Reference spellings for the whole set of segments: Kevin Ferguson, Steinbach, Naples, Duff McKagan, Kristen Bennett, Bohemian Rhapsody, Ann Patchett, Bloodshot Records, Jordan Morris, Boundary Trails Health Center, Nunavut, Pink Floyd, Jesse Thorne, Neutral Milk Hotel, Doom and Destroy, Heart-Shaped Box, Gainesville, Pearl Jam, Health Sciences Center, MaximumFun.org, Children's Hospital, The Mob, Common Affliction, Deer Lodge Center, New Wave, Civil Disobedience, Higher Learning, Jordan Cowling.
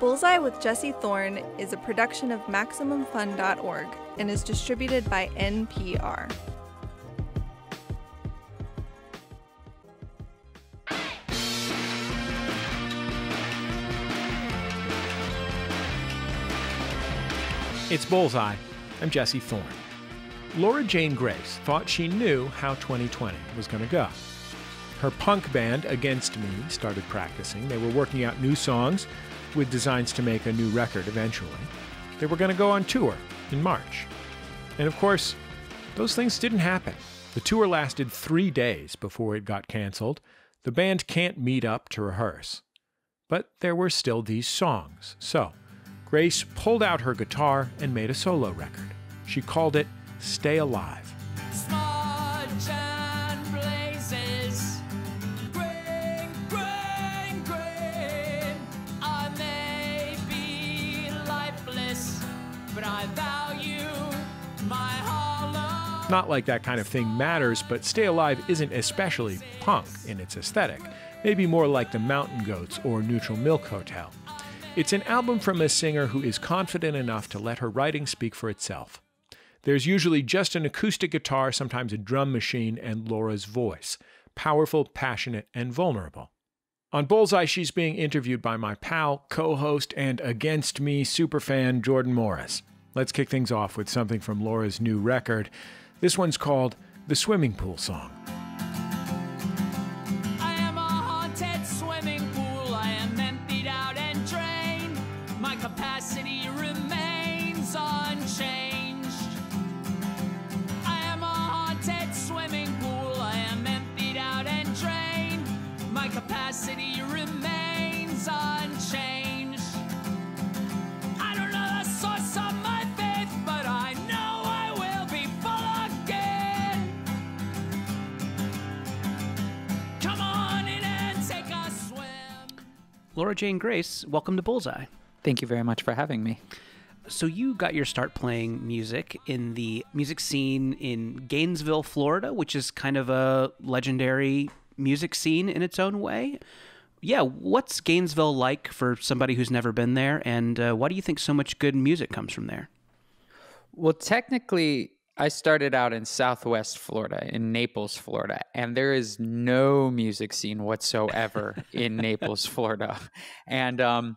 Bullseye with Jesse Thorne is a production of MaximumFun.org and is distributed by NPR. It's Bullseye. I'm Jesse Thorne. Laura Jane Grace thought she knew how 2020 was going to go. Her punk band, Against Me, started practicing. They were working out new songs with designs to make a new record eventually. They were going to go on tour in March. And of course, those things didn't happen. The tour lasted 3 days before it got canceled. The band can't meet up to rehearse. But there were still these songs. So Grace pulled out her guitar and made a solo record. She called it Stay Alive. Not like that kind of thing matters, but Stay Alive isn't especially punk in its aesthetic. Maybe more like the Mountain Goats or Neutral Milk Hotel. It's an album from a singer who is confident enough to let her writing speak for itself. There's usually just an acoustic guitar, sometimes a drum machine, and Laura's voice. Powerful, passionate, and vulnerable. On Bullseye, she's being interviewed by my pal, co-host, and Against Me superfan, Jordan Morris. Let's kick things off with something from Laura's new record. This one's called The Swimming Pool Song. I am a haunted swimming pool. I am emptied out and drained. My capacity remains unchanged. I am a haunted swimming pool. I am emptied out and drained. My capacity remains unchanged. Laura Jane Grace, welcome to Bullseye. Thank you very much for having me. So you got your start playing music in the music scene in Gainesville, Florida, which is kind of a legendary music scene in its own way. Yeah, what's Gainesville like for somebody who's never been there, and why do you think so much good music comes from there? Well, technically, I started out in Southwest Florida, in Naples, Florida, and there is no music scene whatsoever in Naples, Florida. And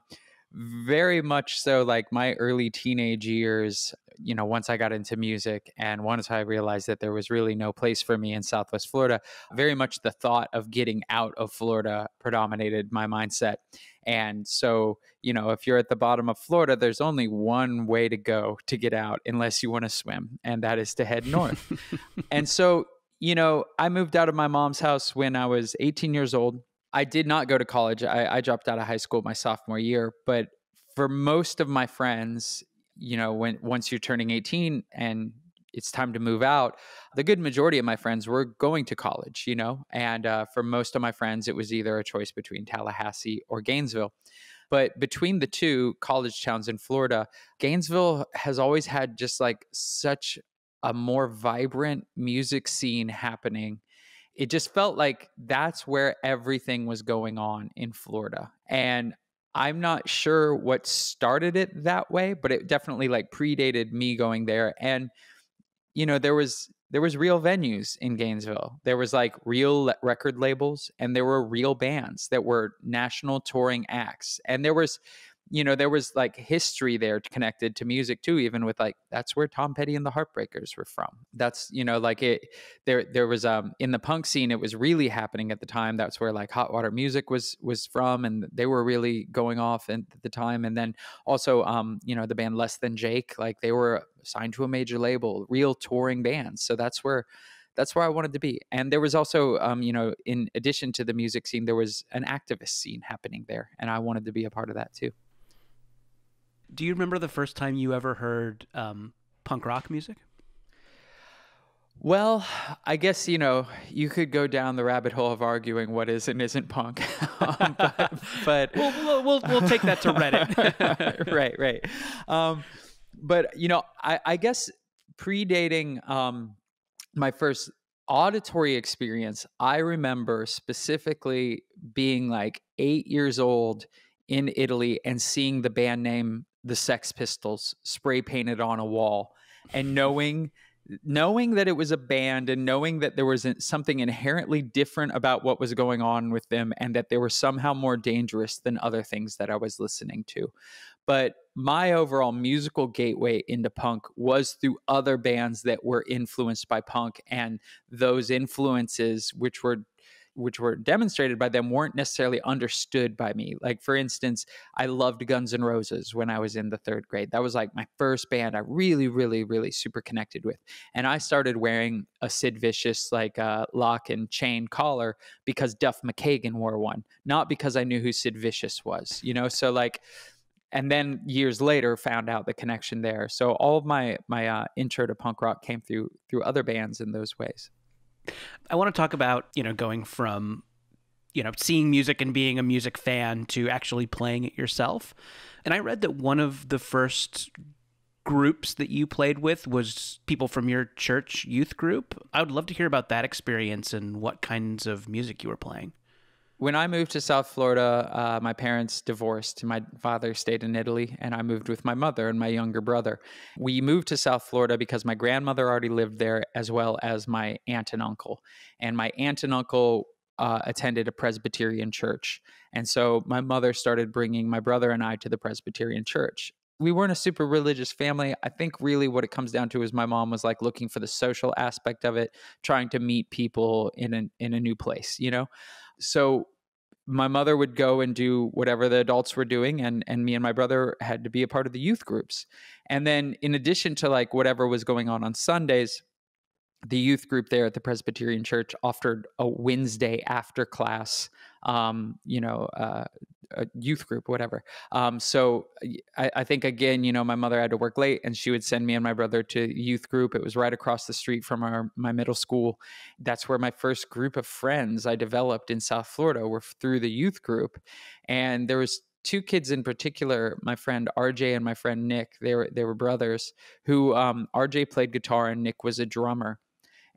very much so, like my early teenage years, you know, once I got into music and once I realized that there was really no place for me in Southwest Florida, very much the thought of getting out of Florida predominated my mindset. And so, you know, if you're at the bottom of Florida, there's only one way to go to get out unless you want to swim, and that is to head north. And so, you know, I moved out of my mom's house when I was 18 years old. I did not go to college. I dropped out of high school my sophomore year. But for most of my friends, you know, once you're turning 18 and it's time to move out, the good majority of my friends were going to college, you know, and for most of my friends, it was either a choice between Tallahassee or Gainesville. But between the two college towns in Florida, Gainesville has always had just like such a more vibrant music scene happening. It just felt like that's where everything was going on in Florida. And I'm not sure what started it that way, but it definitely like predated me going there. And you know, there was real venues in Gainesville. There was like real record labels, and there were real bands that were national touring acts. And there was, you know, there was like history there connected to music too, even with like, that's where Tom Petty and the Heartbreakers were from. That's, you know, like it, there was, in the punk scene, it was really happening at the time. That's where like Hot Water Music was from. And they were really going off at the time. And then also, you know, the band Less Than Jake, like they were signed to a major label, real touring bands. So that's where I wanted to be. And there was also, you know, in addition to the music scene, there was an activist scene happening there. And I wanted to be a part of that too. Do you remember the first time you ever heard punk rock music? Well, I guess, you know, you could go down the rabbit hole of arguing what is and isn't punk. but we'll take that to Reddit. Right. But, you know, I guess predating my first auditory experience, I remember specifically being like 8 years old in Italy and seeing the band name The Sex Pistols spray painted on a wall, and knowing that it was a band, and knowing that there was something inherently different about what was going on with them, and that they were somehow more dangerous than other things that I was listening to. But my overall musical gateway into punk was through other bands that were influenced by punk, and those influences, which were demonstrated by them, weren't necessarily understood by me. Like, for instance, I loved Guns N' Roses when I was in the third grade. That was like my first band I really, really, really super connected with. And I started wearing a Sid Vicious, like lock and chain collar because Duff McKagan wore one, not because I knew who Sid Vicious was, you know? So like, and then years later found out the connection there. So all of my intro to punk rock came through other bands in those ways. I want to talk about, going from, seeing music and being a music fan to actually playing it yourself. And I read that one of the first groups that you played with was people from your church youth group. I would love to hear about that experience and what kinds of music you were playing. When I moved to South Florida, my parents divorced. My father stayed in Italy, and I moved with my mother and my younger brother. We moved to South Florida because my grandmother already lived there, as well as my aunt and uncle. And my aunt and uncle attended a Presbyterian church. And so my mother started bringing my brother and I to the Presbyterian church. We weren't a super religious family. I think really what it comes down to is my mom was like looking for the social aspect of it, trying to meet people in a new place, So my mother would go and do whatever the adults were doing, and me and my brother had to be a part of the youth groups. And then in addition to like whatever was going on Sundays, the youth group there at the Presbyterian Church offered a Wednesday after class, a youth group, whatever. So I think, again, my mother had to work late, and she would send me and my brother to youth group. It was right across the street from my middle school. That's where my first group of friends I developed in South Florida were through the youth group. And there was two kids in particular, my friend RJ and my friend Nick. They were brothers who, RJ played guitar and Nick was a drummer.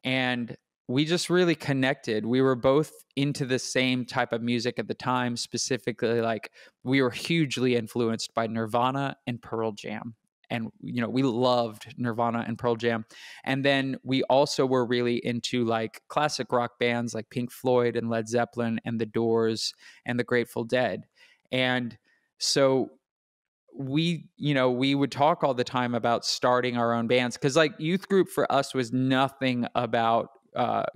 And we just really connected. We were both into the same type of music at the time, specifically like we were hugely influenced by Nirvana and Pearl Jam. And, we loved Nirvana and Pearl Jam. And then we also were really into like classic rock bands like Pink Floyd and Led Zeppelin and The Doors and the Grateful Dead. And so we would talk all the time about starting our own bands, because like youth group for us was nothing about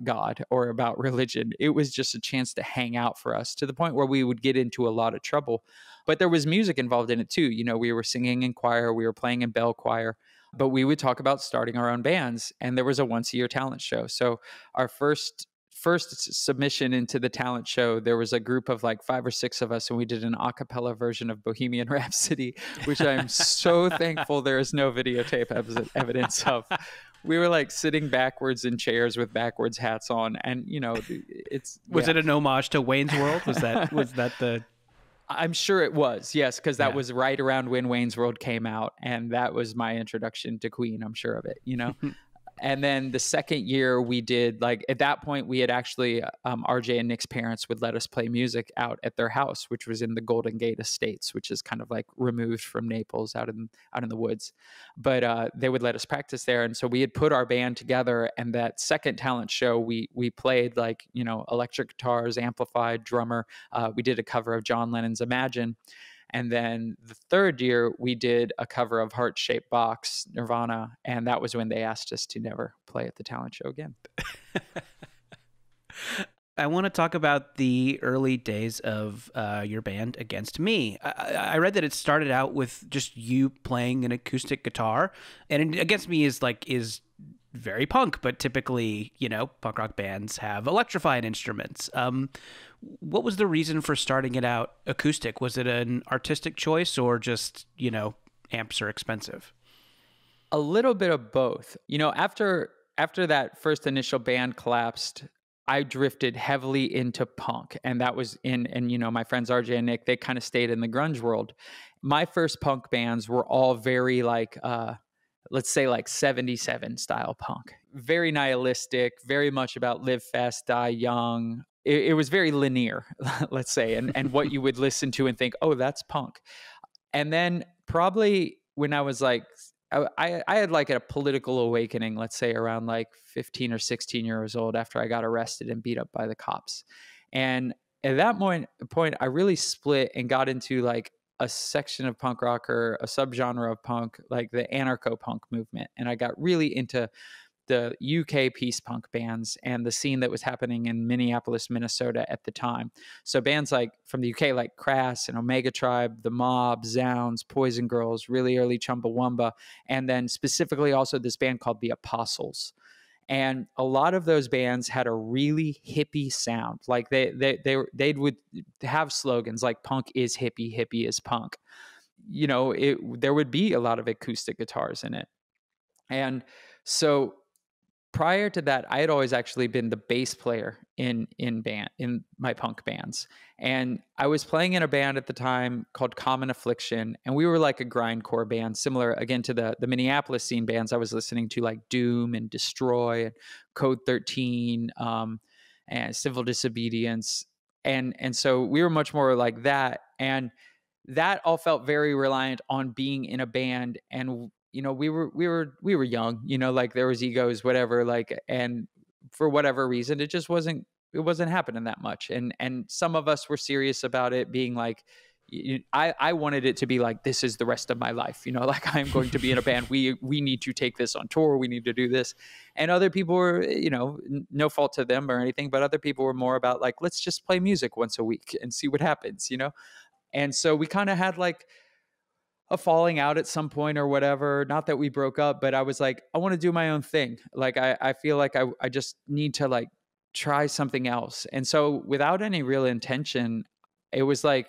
God or about religion. It was just a chance to hang out for us, to the point where we would get into a lot of trouble. But there was music involved in it too. We were singing in choir, we were playing in bell choir, but we would talk about starting our own bands. And there was a once-a-year talent show. So our first submission into the talent show, there was a group of like 5 or 6 of us, and we did an a cappella version of Bohemian Rhapsody, which I'm so thankful there is no videotape evidence of. We were like sitting backwards in chairs with backwards hats on, and was it an homage to Wayne's World? Was that the? I'm sure it was, yes, because that was right around when Wayne's World came out, and that was my introduction to Queen. I'm sure of it, And then the second year we did, like at that point we had actually, RJ and Nick's parents would let us play music out at their house, which was in the Golden Gate Estates, which is kind of like removed from Naples, out in the woods. But they would let us practice there. And so we had put our band together, and that second talent show, we played like, electric guitars, amplified, drummer. We did a cover of John Lennon's Imagine. And then the third year, we did a cover of Heart-Shaped Box, Nirvana, and that was when they asked us to never play at the talent show again. I want to talk about the early days of your band, Against Me. I read that it started out with just you playing an acoustic guitar, and Against Me is very punk, but typically, punk rock bands have electrified instruments. What was the reason for starting it out acoustic? Was it an artistic choice, or just, amps are expensive? A little bit of both. After that first initial band collapsed, I drifted heavily into punk, and that was my friends RJ and Nick, they kind of stayed in the grunge world. My first punk bands were all very like, let's say like 77 style punk, very nihilistic, very much about live fast, die young, it was very linear, let's say, and what you would listen to and think, oh, that's punk. And then probably when I was like, I had like a political awakening, let's say around like 15 or 16 years old, after I got arrested and beat up by the cops. And at that point, I really split and got into like a section of punk rock or a subgenre of punk, like the anarcho-punk movement. And I got really into the UK peace punk bands and the scene that was happening in Minneapolis, Minnesota at the time. So bands like from the UK, like Crass and Omega Tribe, The Mob, Zounds, Poison Girls, really early Chumbawamba, and then specifically also this band called The Apostles. And a lot of those bands had a really hippie sound. Like they would have slogans like "Punk is hippie, hippie is punk." You know, there would be a lot of acoustic guitars in it. And so prior to that, I had always actually been the bass player in my punk bands. And I was playing in a band at the time called Common Affliction. And we were like a grindcore band, similar again to the Minneapolis scene bands I was listening to, like Doom and Destroy and Code 13 and Civil Disobedience. And so we were much more like that. And that all felt very reliant on being in a band. And you know, we were young, you know, like there was egos, whatever, like, and for whatever reason, it just wasn't happening that much. And some of us were serious about it being like, I wanted it to be like, this is the rest of my life, you know, like I'm going to be in a band. We need to take this on tour. We need to do this. And other people were, you know, no fault to them or anything, but other people were more about like, let's just play music once a week and see what happens, you know? And so we kind of had like a falling out at some point or whatever. Not that we broke up, but I was like, I want to do my own thing. Like, I feel like I just need to like try something else. And so without any real intention, it was like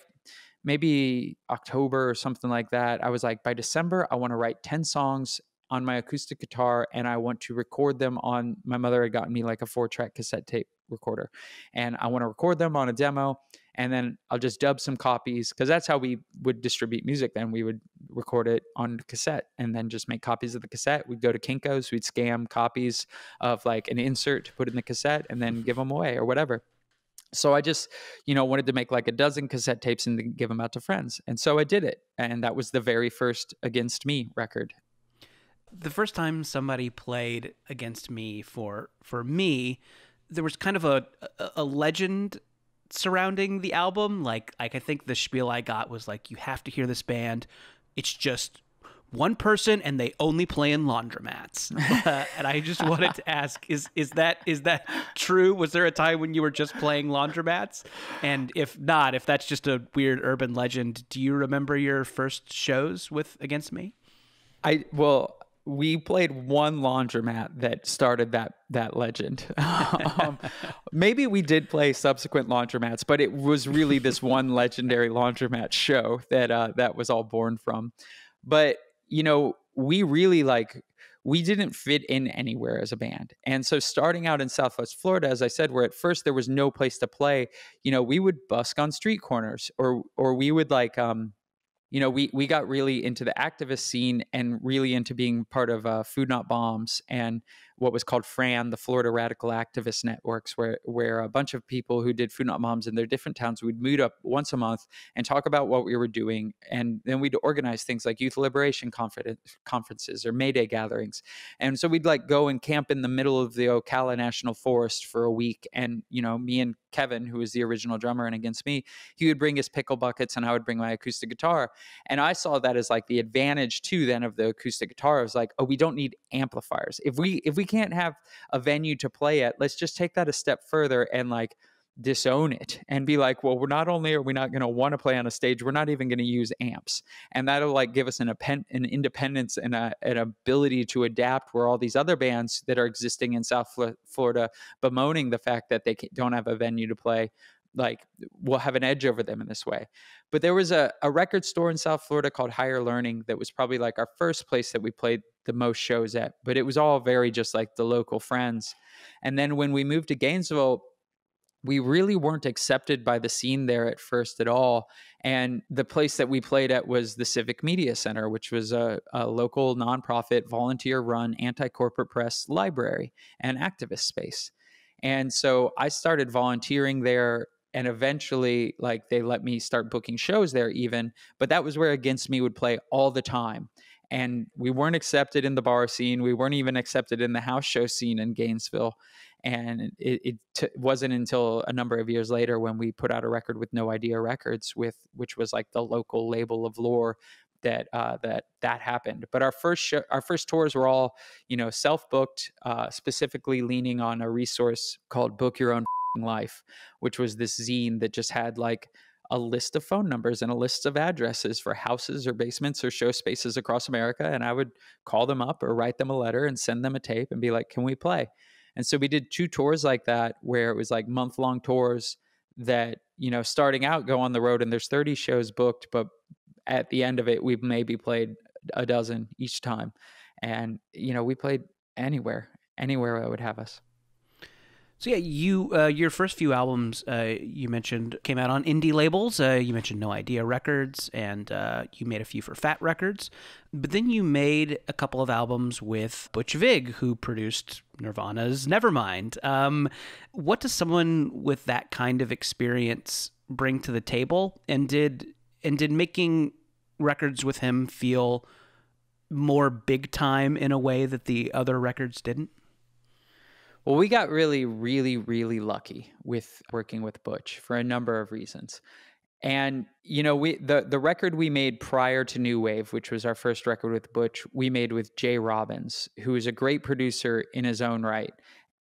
maybe October or something like that. I was like, by December, I want to write 10 songs on my acoustic guitar and I want to record them on, my mother had gotten me like a 4-track cassette tape recorder, and I want to record them on a demo. And then I'll just dub some copies, because that's how we would distribute music then. We would record it on cassette and then just make copies of the cassette. We'd go to Kinko's, we'd scam copies of like an insert to put in the cassette and then give them away or whatever. So I just, you know, wanted to make like a dozen cassette tapes and then give them out to friends. And so I did it. And that was the very first Against Me record. The first time somebody played Against Me for me, there was kind of a legend surrounding the album. Like I think the spiel I got was like, you have to hear this band. It's just one person and they only play in laundromats. And I just wanted to ask, is that true? Was there a time when you were just playing laundromats? And if not, if that's just a weird urban legend, do you remember your first shows with Against Me? We played one laundromat that started that legend. Maybe we did play subsequent laundromats, but it was really this one legendary laundromat show that was all born from. But, you know, we really like, we didn't fit in anywhere as a band. And so starting out in Southwest Florida, as I said, where at first there was no place to play, you know, we would busk on street corners or we would like, you know, we got really into the activist scene and really into being part of Food Not Bombs and what was called FRAN, the Florida Radical Activist Networks, where a bunch of people who did Food Not Bombs in their different towns would meet up once a month and talk about what we were doing. And then we'd organize things like youth liberation conferences or May Day gatherings. And so we'd like go and camp in the middle of the Ocala National Forest for a week. And, you know, me and Kevin, who was the original drummer in Against Me, he would bring his pickle buckets and I would bring my acoustic guitar. And I saw that as like the advantage too then of the acoustic guitar. I was like, oh, we don't need amplifiers. If we can't have a venue to play at, let's just take that a step further and like disown it and be like, well, we're not only are we not going to want to play on a stage, we're not even going to use amps. And that'll like give us an independence and an ability to adapt, where all these other bands that are existing in South Florida bemoaning the fact that they don't have a venue to play, like we'll have an edge over them in this way. But there was a record store in South Florida called Higher Learning that was probably like our first place that we played the most shows at, but it was all very just like the local friends. And then when we moved to Gainesville, we really weren't accepted by the scene there at first at all. And the place that we played at was the Civic Media Center, which was a local nonprofit, volunteer-run, anti-corporate press library and activist space. And so I started volunteering there, and eventually like they let me start booking shows there even, but that was where Against Me would play all the time. And we weren't accepted in the bar scene. We weren't even accepted in the house show scene in Gainesville. And it wasn't until a number of years later when we put out a record with No Idea Records, which was like the local label of Lore, that happened. But our first tours were all, self-booked, specifically leaning on a resource called Book Your Own Life, which was this zine that just had like a list of phone numbers and a list of addresses for houses or basements or show spaces across America. And I would call them up or write them a letter and send them a tape and be like, can we play? And so we did 2 tours like that, where it was like month-long tours that, starting out, go on the road and there's 30 shows booked, but at the end of it, we've maybe played a dozen each time. And, we played anywhere I would have us. So yeah, your first few albums, you mentioned, came out on indie labels. You mentioned No Idea Records, and you made a few for Fat Records. But then you made a couple of albums with Butch Vig, who produced Nirvana's Nevermind. What does someone with that kind of experience bring to the table? And did making records with him feel more big time in a way that the other records didn't? Well, we got really, really, really lucky with working with Butch for a number of reasons. And, the record we made prior to New Wave, which was our first record with Butch, we made with Jay Robbins, who is a great producer in his own right.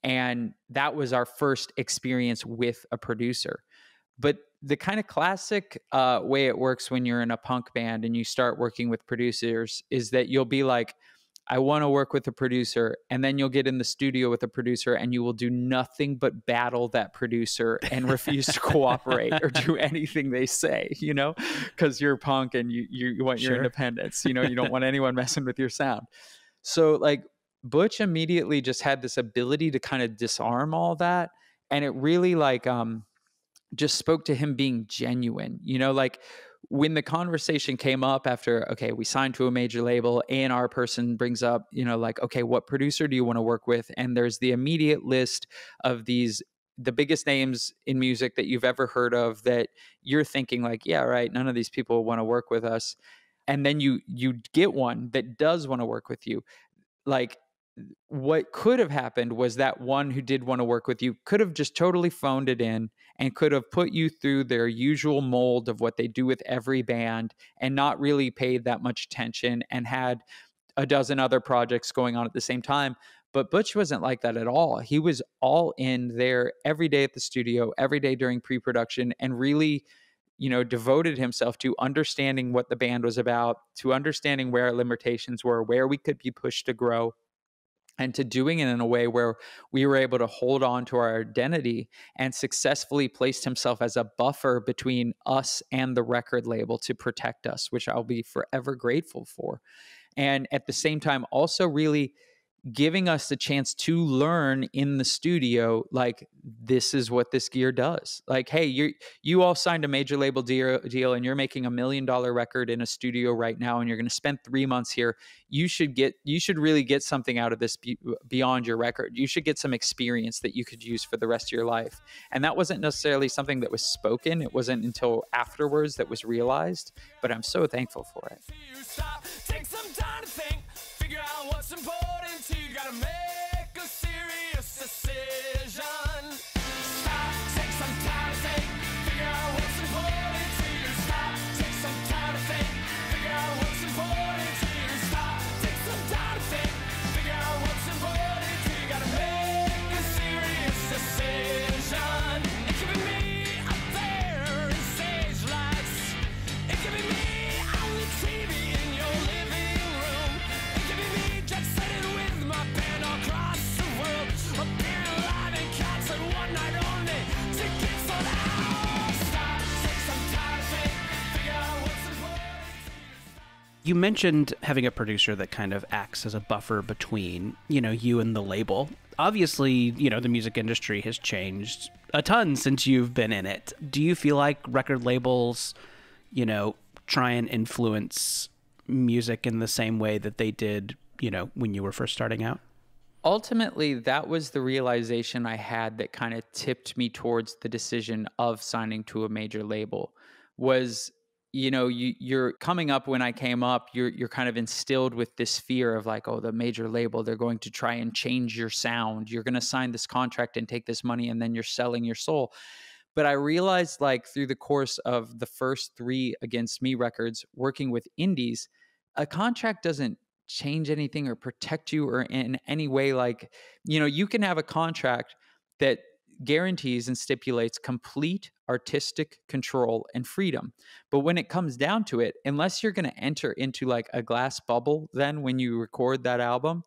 And that was our first experience with a producer. But the kind of classic way it works when you're in a punk band and you start working with producers is that you'll be like, I want to work with a producer, and then you'll get in the studio with a producer and you will do nothing but battle that producer and refuse to cooperate or do anything they say, because you're punk and you want your independence, you don't want anyone messing with your sound. So like Butch immediately just had this ability to kind of disarm all that. And it really like, just spoke to him being genuine, like, when the conversation came up after, okay, we signed to a major label, A&R person brings up, like, okay, what producer do you want to work with? And there's the immediate list of the biggest names in music that you've ever heard of that you're thinking like, yeah, right, none of these people want to work with us. And then you get one that does want to work with you. Like, what could have happened was that one who did want to work with you could have just totally phoned it in and could have put you through their usual mold of what they do with every band and not really paid that much attention and had a dozen other projects going on at the same time. But Butch wasn't like that at all. He was all in there every day at the studio, every day during pre-production, and really, devoted himself to understanding what the band was about, to understanding where our limitations were, where we could be pushed to grow, and to doing it in a way where we were able to hold on to our identity, and successfully placed himself as a buffer between us and the record label to protect us, which I'll be forever grateful for. And at the same time, also really giving us the chance to learn in the studio, like, this is what this gear does. Like, hey, you all signed a major label deal and you're making $1 million record in a studio right now, and you're going to spend 3 months here. You should really get something out of this beyond your record. You should get some experience that you could use for the rest of your life. And that wasn't necessarily something that was spoken. It wasn't until afterwards that was realized, but I'm so thankful for it. Take some time to think, figure out what's important to you. You gotta make a serious decision. Stop, take some time to think, figure out what's important to you. Stop, take some time to think, figure out what's important to you. Stop, take some time to think, figure out what's important to you. You gotta make a serious decision. It could be me up there in stage lights. It could be me on the TV in your living room. It could be me jet setting with my band all across the world, appearing live in concert one night only. Tickets sold out. Stop, take some time to think, figure out what's important. You mentioned having a producer that kind of acts as a buffer between, you and the label. Obviously, the music industry has changed a ton since you've been in it. Do you feel like record labels, try and influence music in the same way that they did, when you were first starting out? ultimately, that was the realization I had that kind of tipped me towards the decision of signing to a major label was, you know, you're coming up when I came up, you're kind of instilled with this fear of like, oh, the major label, they're going to try and change your sound. You're going to sign this contract and take this money and then you're selling your soul. But I realized like through the course of the first 3 Against Me records, working with indies, a contract doesn't change anything or protect you or in any way. Like, you know, you can have a contract that guarantees and stipulates complete artistic control and freedom. But when it comes down to it, unless you're going to enter into like a glass bubble, then when you record that album,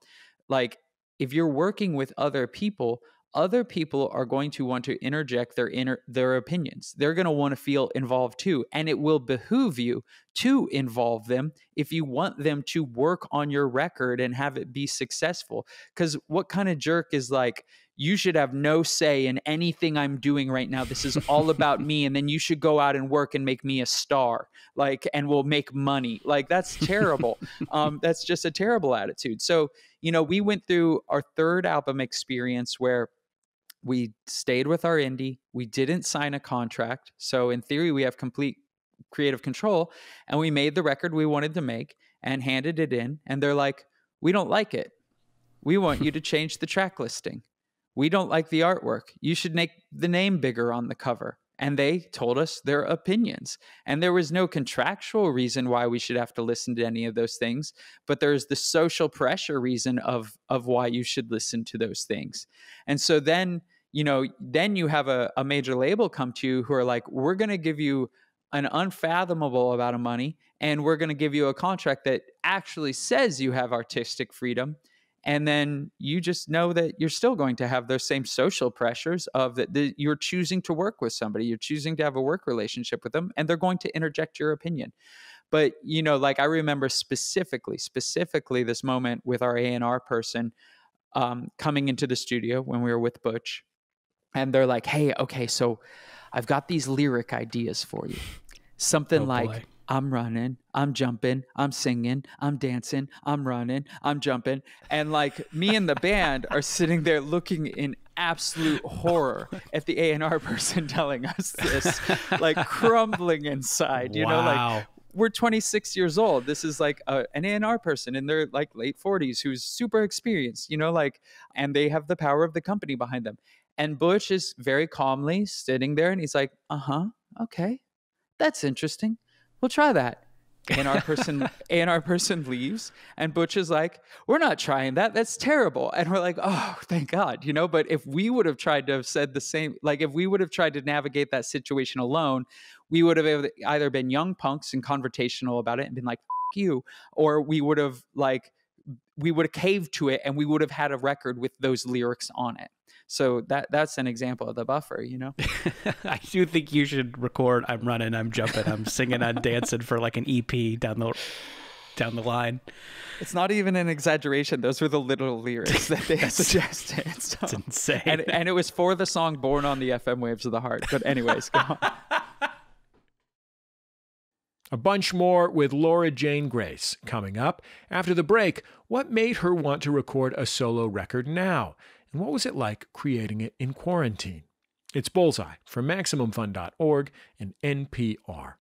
like if you're working with other people are going to want to interject their opinions. They're going to want to feel involved too. And it will behoove you to involve them if you want them to work on your record and have it be successful. Because what kind of jerk is like, you should have no say in anything I'm doing right now. This is all about me. And then you should go out and work and make me a star, like, and we'll make money. Like, that's terrible. That's just a terrible attitude. So, you know, we went through our 3rd album experience where we stayed with our indie. We didn't sign a contract. So in theory, we have complete creative control, and we made the record we wanted to make and handed it in. And they're like, we don't like it. We want you to change the track listing. We don't like the artwork. You should make the name bigger on the cover. And they told us their opinions. And there was no contractual reason why we should have to listen to any of those things. But there's the social pressure reason of why you should listen to those things. And so then, you know, then you have a major label come to you who are like, we're going to give you an unfathomable amount of money. And we're going to give you a contract that actually says you have artistic freedom. And then you just know that you're still going to have those same social pressures of that you're choosing to work with somebody, you're choosing to have a work relationship with them, and they're going to interject your opinion. But, you know, like I remember specifically this moment with our A&R person coming into the studio when we were with Butch, and they're like, hey, okay, so I've got these lyric ideas for you. Something like, I'm running, I'm jumping, I'm singing, I'm dancing, I'm running, I'm jumping. And like me and the band are sitting there looking in absolute horror at the A&R person telling us this, like crumbling inside, you know, like we're 26 years old. This is like an A&R person in their like late 40s who's super experienced, you know, like, and they have the power of the company behind them. And Butch is very calmly sitting there and he's like, okay, that's interesting. We'll try that. And our person leaves, and Butch is like, we're not trying that. That's terrible. And we're like, oh, thank God, you know, but if we would have tried to have said the same, like if we would have tried to navigate that situation alone, we would have either been young punks and confrontational about it and been like, F you, or we would have caved to it and we would have had a record with those lyrics on it. So that's an example of the buffer, you know? I do think you should record I'm running, I'm jumping, I'm singing, I'm dancing for like an EP down the line. It's not even an exaggeration. Those were the literal lyrics that they suggested. So, that's insane. And it was for the song Born on the FM Waves of the Heart. But anyways, go on. A bunch more with Laura Jane Grace coming up. After the break, what made her want to record a solo record now? And what was it like creating it in quarantine? It's Bullseye from MaximumFun.org and NPR.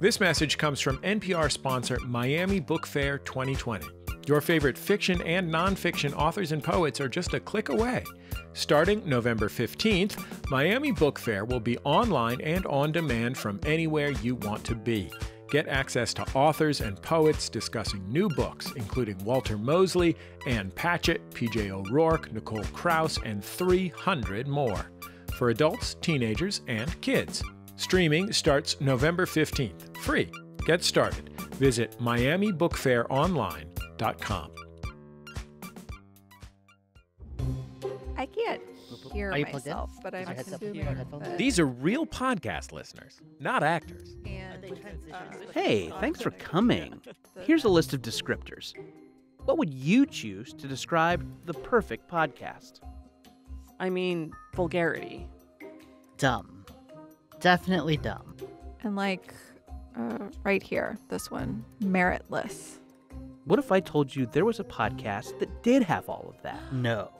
This message comes from NPR sponsor Miami Book Fair 2020. Your favorite fiction and nonfiction authors and poets are just a click away. Starting November 15th, Miami Book Fair will be online and on demand from anywhere you want to be. Get access to authors and poets discussing new books, including Walter Mosley, Ann Patchett, P.J. O'Rourke, Nicole Krauss, and 300 more. For adults, teenagers, and kids. Streaming starts November 15th. Free. Get started. Visit miamibookfaironline.com. I can't hear myself, but I'm assuming that... These are real podcast listeners, not actors. And, hey, thanks for coming. Here's a list of descriptors. What would you choose to describe the perfect podcast? I mean, vulgarity. Dumb. Definitely dumb. And like, right here, this one, meritless. What if I told you there was a podcast that did have all of that? No.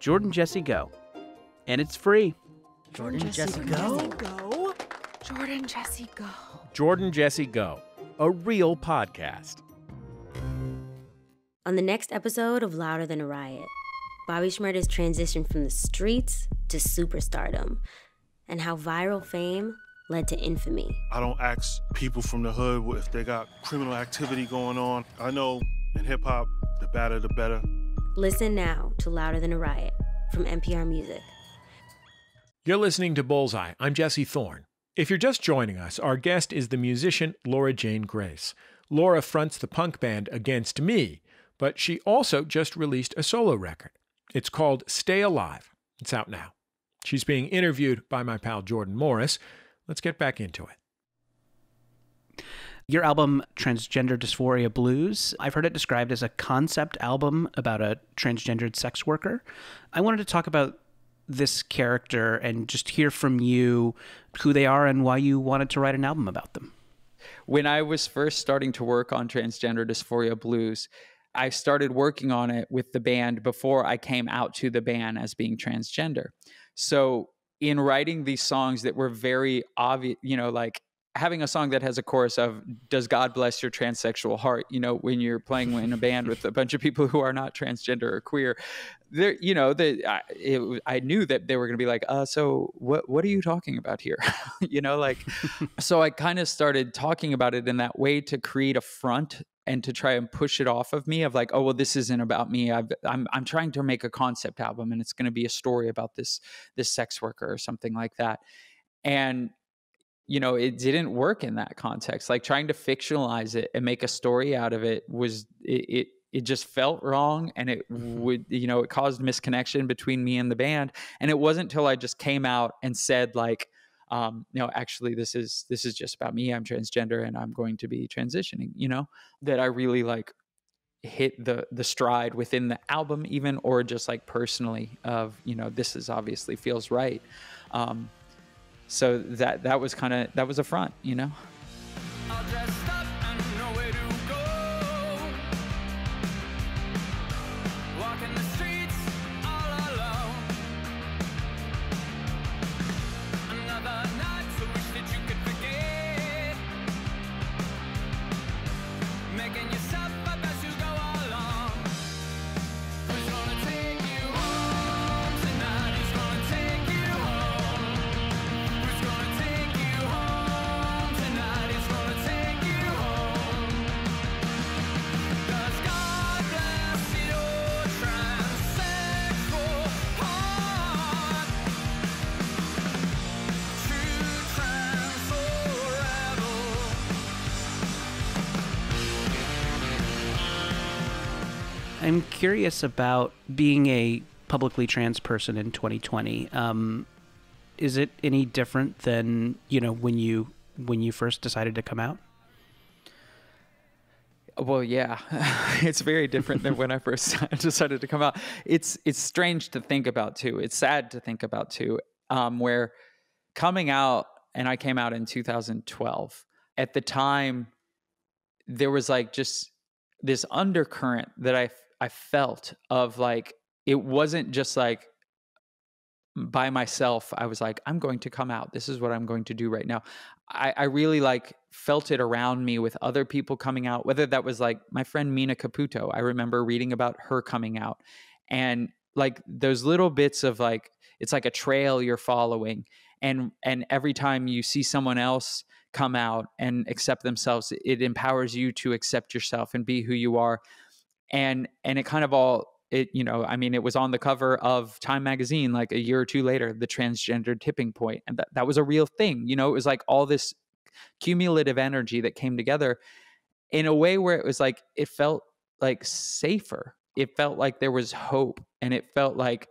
Jordan Jesse Go. And it's free. Jordan Jesse Go? Jordan Jesse Go. Jordan Jesse Go. A real podcast. On the next episode of Louder Than a Riot, Bobby Schmurda's transition from the streets to superstardom and how viral fame led to infamy. I don't ask people from the hood if they got criminal activity going on. I know in hip-hop, the badder, the better. Listen now to Louder Than a Riot from NPR Music. You're listening to Bullseye. I'm Jesse Thorne. If you're just joining us, our guest is the musician Laura Jane Grace. Laura fronts the punk band Against Me, but she also just released a solo record. It's called Stay Alive. It's out now. She's being interviewed by my pal Jordan Morris. Let's get back into it. Your album, Transgender Dysphoria Blues, I've heard it described as a concept album about a transgendered sex worker. I wanted to talk about this character and just hear from you who they are and why you wanted to write an album about them. When I was first starting to work on Transgender Dysphoria Blues, I started working on it with the band before I came out to the band as being transgender. So in writing these songs that were very obvious, you know, like having a song that has a chorus of, does God bless your transsexual heart? You know, when you're playing in a band with a bunch of people who are not transgender or queer, there, you know, I knew that they were going to be like, so what are you talking about here? You know, like, so I kind of started talking about it in that way to create a front and to try and push it off of me of like, oh, well, this isn't about me. I'm trying to make a concept album and it's going to be a story about this sex worker or something like that. And, you know, it didn't work in that context. Like trying to fictionalize it and make a story out of it was, it just felt wrong. And it would, you know, it caused misconnection between me and the band. And it wasn't until I just came out and said like, no, actually, this is just about me. I'm transgender and I'm going to be transitioning, you know, that I really like hit the stride within the album even, or just like personally of, you know, this is obviously feels right. So that was kind of, that was a front, you know. I'll dress up and know where to go. Walking the streets all alone. Another night to wish that you could forget. Making yourself up as you go along. Who's gonna take you home tonight? Who's gonna take you home? Who's gonna take you home tonight? Who's gonna take you home? Does God bless your transsexual heart? True trans forever. I'm curious about being a publicly trans person in 2020. Is it any different than, you know, when you first decided to come out? Well, yeah, it's very different than when I first decided to come out. It's strange to think about too. It's sad to think about too, where coming out, and I came out in 2012. At the time, there was like just this undercurrent that I felt of like, it wasn't just like by myself. I was like, I'm going to come out. This is what I'm going to do right now. I really like felt it around me with other people coming out, whether that was like my friend Mina Caputo. I remember reading about her coming out and like those little bits of like, it's like a trail you're following. And every time you see someone else come out and accept themselves, it empowers you to accept yourself and be who you are. And it kind of all, you know, I mean, it was on the cover of Time magazine, like a year or two later, the transgender tipping point. And that was a real thing. You know, it was like all this cumulative energy that came together in a way where it was like, it felt like safer. It felt like there was hope. And it felt like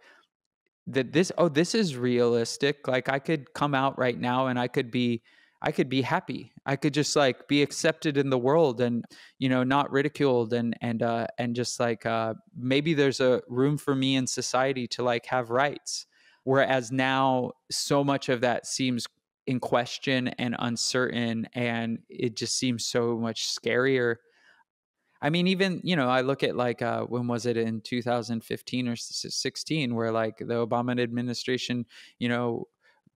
that this, oh, this is realistic. Like I could come out right now and I could be happy. I could just like be accepted in the world and, you know, not ridiculed and just like, maybe there's a room for me in society to like have rights. Whereas now so much of that seems in question and uncertain, and it just seems so much scarier. I mean, even, you know, I look at like, when was it, in 2015 or 16, where like the Obama administration, you know,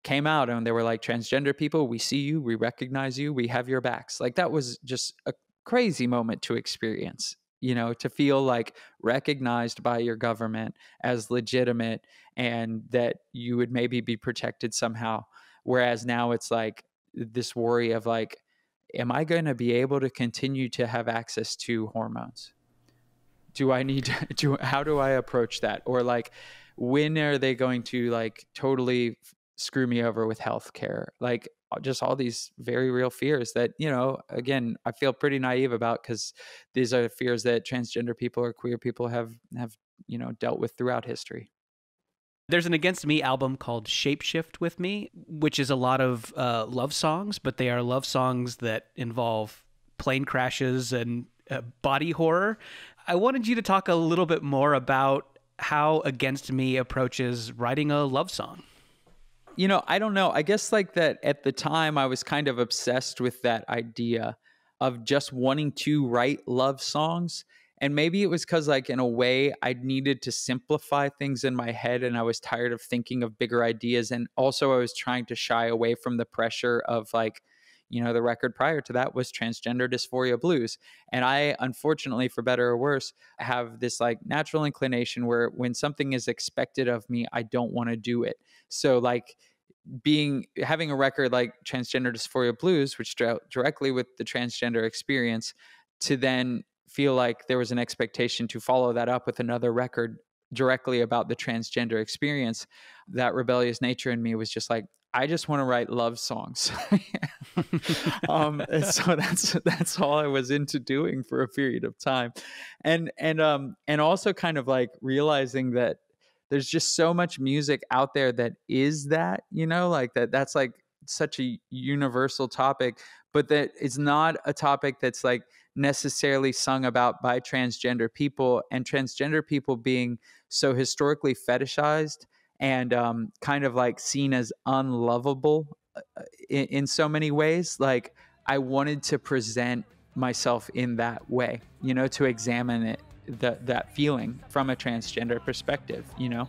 came out and they were like, transgender people, we see you, we recognize you, we have your backs. Like that was just a crazy moment to experience, you know, to feel like recognized by your government as legitimate and that you would maybe be protected somehow. Whereas now it's like this worry of like, am I going to be able to continue to have access to hormones? Do I need to, how do I approach that? Or like, when are they going to like totally screw me over with healthcare? Like just all these very real fears that, you know, again, I feel pretty naive about, because these are fears that transgender people or queer people have, you know, dealt with throughout history. There's an Against Me album called Shapeshift With Me, which is a lot of love songs, but they are love songs that involve plane crashes and body horror. I wanted you to talk a little bit more about how Against Me approaches writing a love song. You know, I don't know. I guess like that at the time I was kind of obsessed with that idea of just wanting to write love songs. And maybe it was because like in a way I needed to simplify things in my head, and I was tired of thinking of bigger ideas. And also I was trying to shy away from the pressure of like, you know, the record prior to that was Transgender Dysphoria Blues. And I, unfortunately, for better or worse, have this like natural inclination where when something is expected of me, I don't want to do it. So like having a record like Transgender Dysphoria Blues, which dealt directly with the transgender experience, to then feel like there was an expectation to follow that up with another record directly about the transgender experience, that rebellious nature in me was just like, I just want to write love songs. And so that's all I was into doing for a period of time. And also kind of like realizing that there's just so much music out there that is that, you know, like that's like such a universal topic, but that it's not a topic that's like necessarily sung about by transgender people, and transgender people being so historically fetishized and kind of like seen as unlovable in so many ways. Like I wanted to present myself in that way, you know, to examine it, that feeling from a transgender perspective, you know,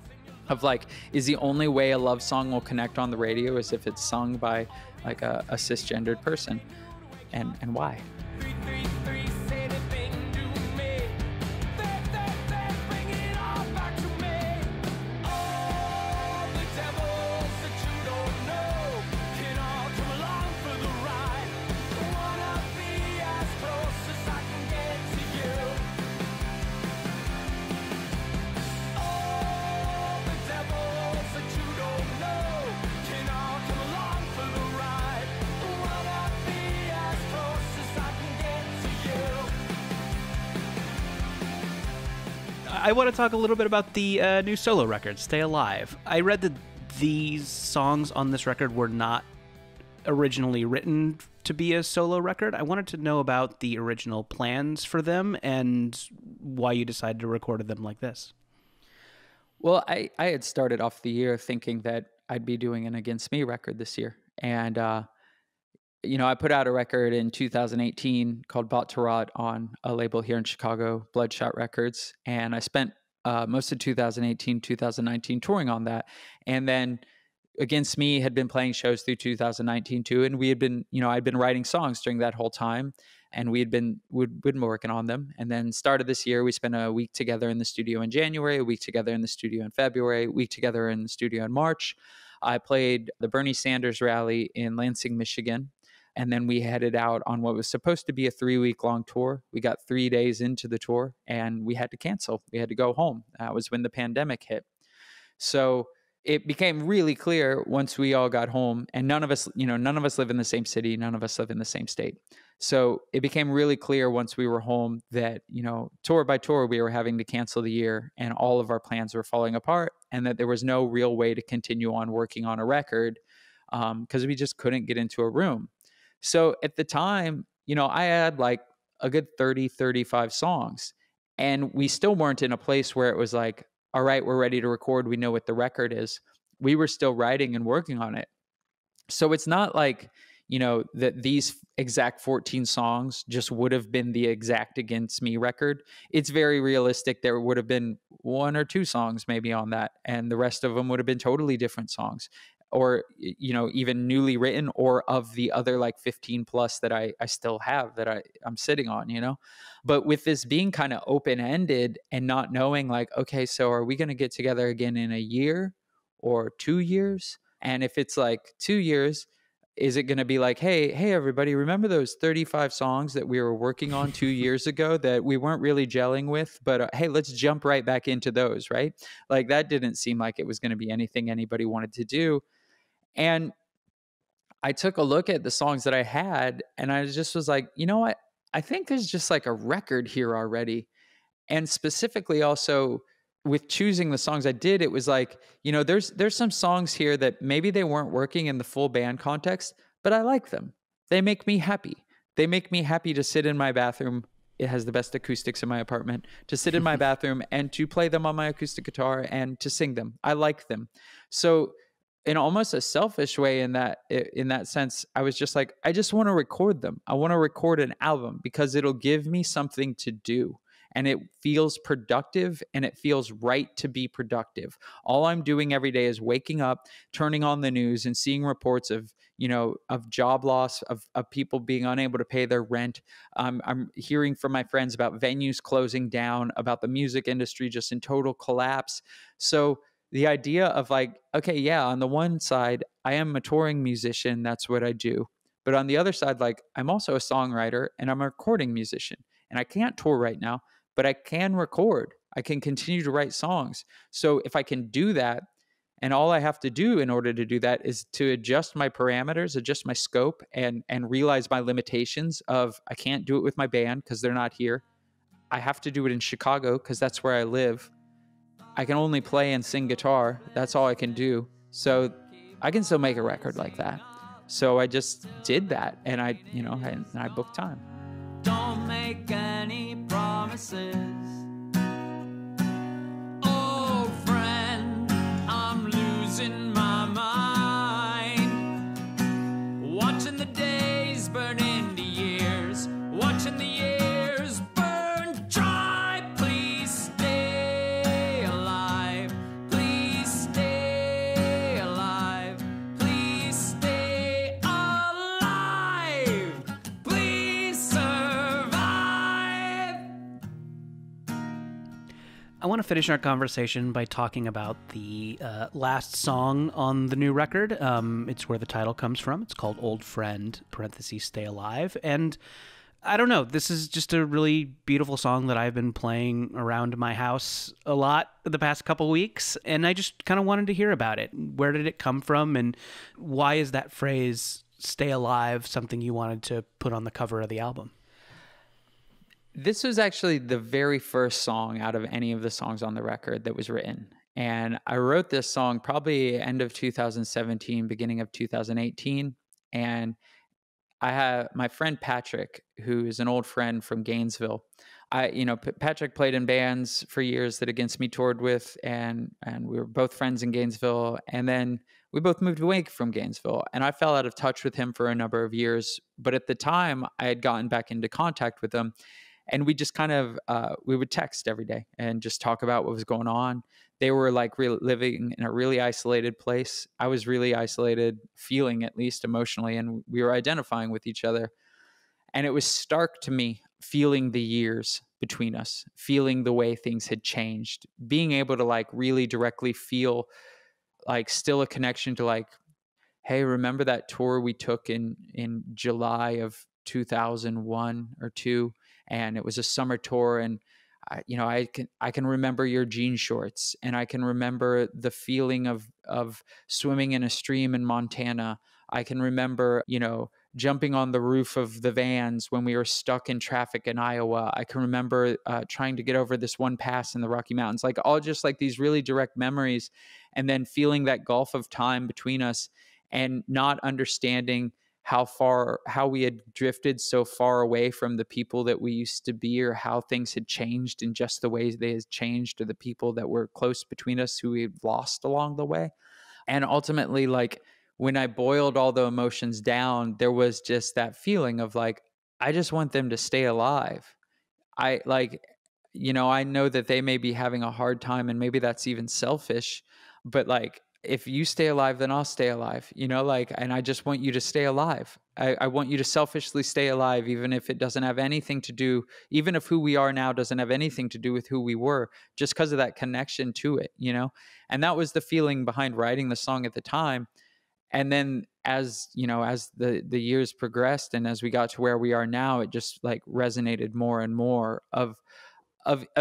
of like, is the only way a love song will connect on the radio is if it's sung by like a cisgendered person, and why? I want to talk a little bit about the new solo record, Stay Alive. I read that these songs on this record were not originally written to be a solo record. I wanted to know about the original plans for them and why you decided to record them like this. Well, I had started off the year thinking that I'd be doing an Against Me record this year. And, you know, I put out a record in 2018 called Bot to Rot on a label here in Chicago, Bloodshot Records. And I spent most of 2018, 2019 touring on that. And then Against Me had been playing shows through 2019 too. And we had been, you know, I'd been writing songs during that whole time, and we'd been working on them. And then started this year, we spent a week together in the studio in January, a week together in the studio in February, a week together in the studio in March. I played the Bernie Sanders rally in Lansing, Michigan. And then we headed out on what was supposed to be a 3-week-long tour. We got 3 days into the tour and we had to cancel. We had to go home. That was when the pandemic hit. So it became really clear once we all got home, and none of us, you know, none of us live in the same city, none of us live in the same state. So it became really clear once we were home that, you know, tour by tour, we were having to cancel the year and all of our plans were falling apart, and that there was no real way to continue on working on a record because we just couldn't get into a room. So at the time, you know, I had like a good 30, 35 songs, and we still weren't in a place where it was like, all right, we're ready to record. We know what the record is. We were still writing and working on it. So it's not like, you know, that these exact 14 songs just would have been the exact Against Me record. It's very realistic. There would have been one or two songs maybe on that, and the rest of them would have been totally different songs, or, you know, even newly written, or of the other like 15 plus that I still have that I'm sitting on, you know. But with this being kind of open-ended and not knowing like, okay, so are we going to get together again in a year or 2 years? And if it's like 2 years, is it going to be like, hey, everybody, remember those 35 songs that we were working on 2 years ago that we weren't really gelling with, but hey, let's jump right back into those, right? Like, that didn't seem like it was going to be anything anybody wanted to do. And I took a look at the songs that I had, and I just was like, you know what? I think there's just like a record here already. And specifically also with choosing the songs I did, it was like, you know, there's some songs here that maybe they weren't working in the full band context, but I like them. They make me happy. They make me happy to sit in my bathroom. It has the best acoustics in my apartment, to sit in my bathroom and to play them on my acoustic guitar and to sing them. I like them. So in almost a selfish way, in that sense, I was just like, I just want to record them. I want to record an album because it'll give me something to do. And it feels productive, and it feels right to be productive. All I'm doing every day is waking up, turning on the news, and seeing reports of, you know, of job loss, of people being unable to pay their rent. I'm hearing from my friends about venues closing down, about the music industry just in total collapse. So the idea of like, okay, yeah, on the one side, I am a touring musician. That's what I do. But on the other side, like, I'm also a songwriter, and I'm a recording musician, and I can't tour right now, but I can record. I can continue to write songs. So if I can do that, and all I have to do in order to do that is to adjust my parameters, adjust my scope, and realize my limitations of, I can't do it with my band because they're not here. I have to do it in Chicago because that's where I live. I can only play and sing guitar. That's all I can do. So I can still make a record like that. So I just did that, and I, you know, and I booked Time. Don't make any promises, old friend, I'm losing my mind, watching the days burn into years, watching the years burn dry, please stay alive, please stay alive, please stay alive, please serve. I want to finish our conversation by talking about the last song on the new record. It's where the title comes from. It's called Old Friend, parentheses, Stay Alive. And I don't know, this is just a really beautiful song that I've been playing around my house a lot the past couple weeks. And I just kind of wanted to hear about it. Where did it come from? And why is that phrase, stay alive, something you wanted to put on the cover of the album? This was actually the very first song out of any of the songs on the record that was written. And I wrote this song probably end of 2017, beginning of 2018. And I have my friend Patrick, who is an old friend from Gainesville. Patrick played in bands for years that Against Me toured with, and we were both friends in Gainesville. And then we both moved away from Gainesville, and I fell out of touch with him for a number of years. But at the time, I had gotten back into contact with him. And we just kind of, we would text every day and just talk about what was going on. They were like living in a really isolated place. I was really isolated, feeling at least emotionally, and we were identifying with each other. And it was stark to me, feeling the years between us, feeling the way things had changed, being able to like really directly feel like still a connection to like, hey, remember that tour we took in July of 2001 or two? And it was a summer tour, and I can remember your jean shorts, and I can remember the feeling of swimming in a stream in Montana. I can remember, you know, jumping on the roof of the vans when we were stuck in traffic in Iowa. I can remember trying to get over this one pass in the Rocky Mountains, like all just like these really direct memories, and then feeling that gulf of time between us and not understanding how we had drifted so far away from the people that we used to be, or how things had changed and just the ways they had changed, or the people that were close between us who we had lost along the way. And ultimately, like, when I boiled all the emotions down, there was just that feeling of like, I just want them to stay alive. I like, you know, I know that they may be having a hard time and maybe that's even selfish, but like, if you stay alive, then I'll stay alive, you know, like, and I just want you to stay alive. I want you to selfishly stay alive, even if it doesn't have anything to do, even if who we are now doesn't have anything to do with who we were, just because of that connection to it, you know? And that was the feeling behind writing the song at the time. And then as, you know, as the years progressed and as we got to where we are now, it just like resonated more and more of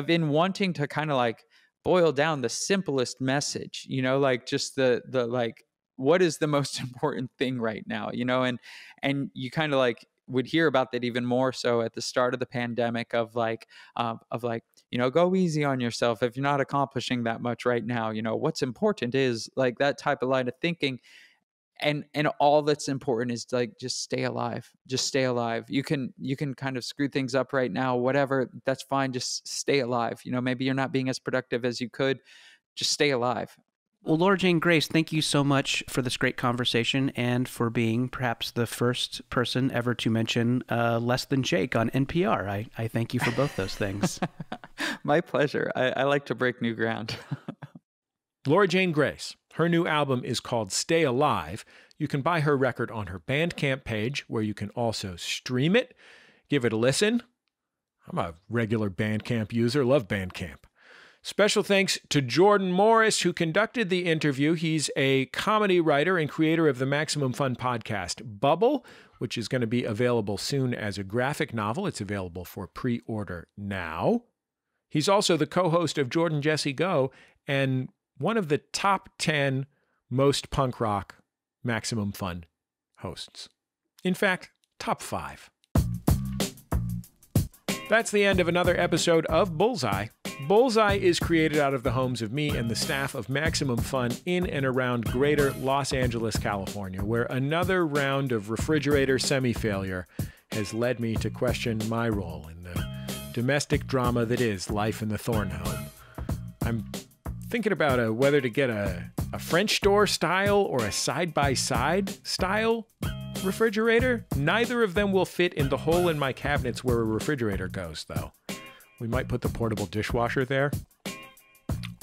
in wanting to kind of like boil down the simplest message, you know, like just the like, what is the most important thing right now, you know? And you kind of like would hear about that even more so at the start of the pandemic of like, you know, go easy on yourself if you're not accomplishing that much right now, you know, what's important is like that type of line of thinking. And all that's important is like, just stay alive, just stay alive. You can kind of screw things up right now, whatever, that's fine. Just stay alive. You know, maybe you're not being as productive as you could, just stay alive. Well, Laura Jane Grace, thank you so much for this great conversation and for being perhaps the first person ever to mention Less Than Jake on NPR. I thank you for both those things. My pleasure. I like to break new ground. Laura Jane Grace. Her new album is called Stay Alive. You can buy her record on her Bandcamp page, where you can also stream it. Give it a listen. I'm a regular Bandcamp user, love Bandcamp. Special thanks to Jordan Morris, who conducted the interview. He's a comedy writer and creator of the Maximum Fun podcast, Bubble, which is going to be available soon as a graphic novel. It's available for pre-order now. He's also the co-host of Jordan Jesse Go and one of the top 10 most punk rock Maximum Fun hosts. In fact, top 5. That's the end of another episode of Bullseye. Bullseye is created out of the homes of me and the staff of Maximum Fun in and around greater Los Angeles, California, where another round of refrigerator semi-failure has led me to question my role in the domestic drama that is life in the Thorn home. I'm thinking about whether to get a French door style or a side-by-side style refrigerator. Neither of them will fit in the hole in my cabinets where a refrigerator goes, though. We might put the portable dishwasher there.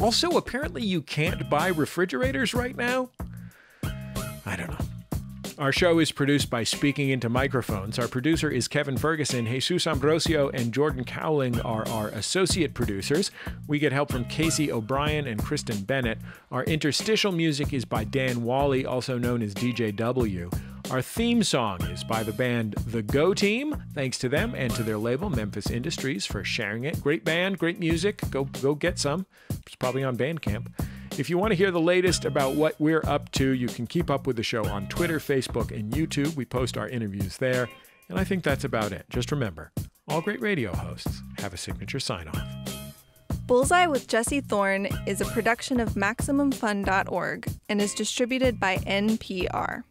Also, apparently you can't buy refrigerators right now. I don't know. Our show is produced by Speaking Into Microphones. Our producer is Kevin Ferguson. Jesus Ambrosio and Jordan Cowling are our associate producers. We get help from Casey O'Brien and Kristen Bennett. Our interstitial music is by Dan Wally, also known as DJW. Our theme song is by the band The Go Team. Thanks to them and to their label, Memphis Industries, for sharing it. Great band, great music. Go get some. It's probably on Bandcamp. If you want to hear the latest about what we're up to, you can keep up with the show on Twitter, Facebook, and YouTube. We post our interviews there. And I think that's about it. Just remember, all great radio hosts have a signature sign-off. Bullseye with Jesse Thorne is a production of MaximumFun.org and is distributed by NPR.